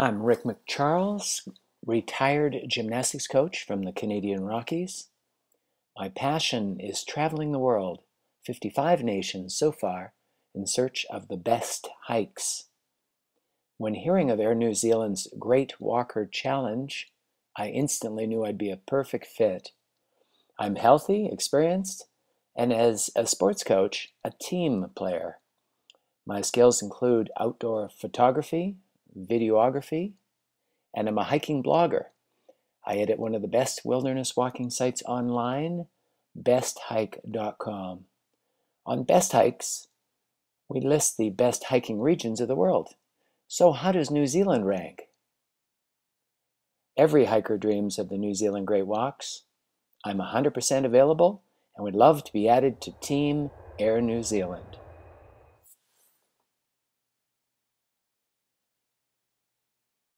I'm Rick McCharles, retired gymnastics coach from the Canadian Rockies. My passion is traveling the world, 55 nations so far, in search of the best hikes. When hearing of Air New Zealand's Great Walker Challenge, I instantly knew I'd be a perfect fit. I'm healthy, experienced, and as a sports coach, a team player. My skills include outdoor photography, videography, and I'm a hiking blogger. I edit one of the best wilderness walking sites online, besthike.com. On Best Hikes, we list the best hiking regions of the world. So how does New Zealand rank? Every hiker dreams of the New Zealand Great Walks. I'm 100% available and would love to be added to Team Air New Zealand.